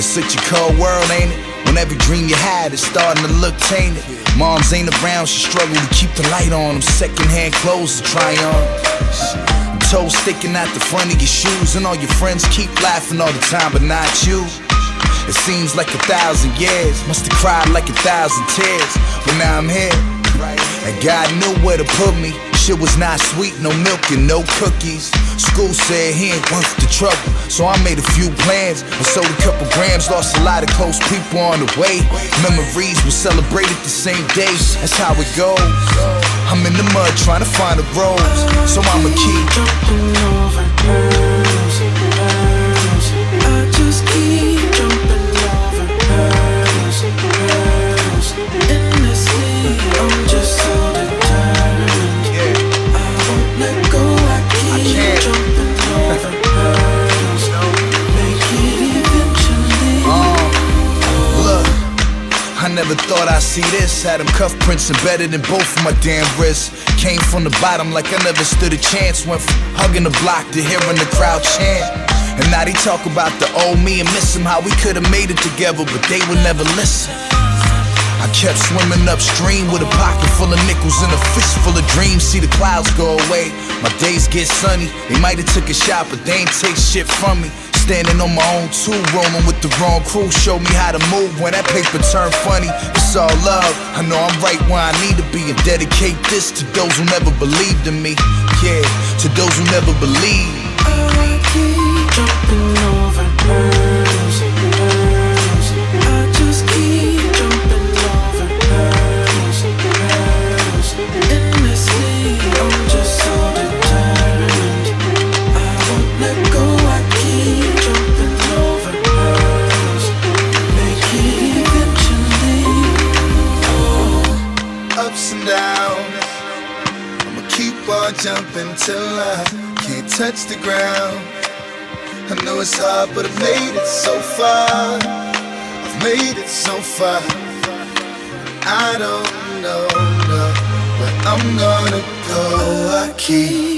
It's such a cold world, ain't it? When every dream you had is starting to look tainted. Moms ain't around, she struggle to keep the light on. Them secondhand clothes to try on. Toes sticking out the front of your shoes, and all your friends keep laughing all the time, but not you. It seems like 1,000 years, must've cried like 1,000 tears, but now I'm here. And God knew where to put me. Shit was not sweet, no milk and no cookies. School said he ain't worth the trouble, so I made a few plans and sold a couple grams. Lost a lot of close people on the way. Memories were celebrated the same day. That's how it goes. I'm in the mud trying to find the roads, so I'ma keep. Never thought I'd see this. Had them cuff prints embedded in both of my damn wrists. Came from the bottom like I never stood a chance. Went from hugging the block to hearing the crowd chant. And now they talk about the old me and miss him, how we could've made it together, but they would never listen. I kept swimming upstream with a pocket full of nickels and a fist full of dreams. See the clouds go away, my days get sunny. They might've took a shot, but they ain't take shit from me. Standing on my own too, roaming with the wrong crew. Showed me how to move when that paper turned funny. It's all love, I know I'm right where I need to be. And dedicate this to those who never believed in me. Yeah, to those who never believed. I keep jumping over birds, birds. I just keep jumping over birds, birds. Endlessly, I'm just so determined. I won't let go, I keep. I'ma keep on jumping till I can't touch the ground. I know it's hard, but I've made it so far. I've made it so far. I don't know where I'm gonna go. I keep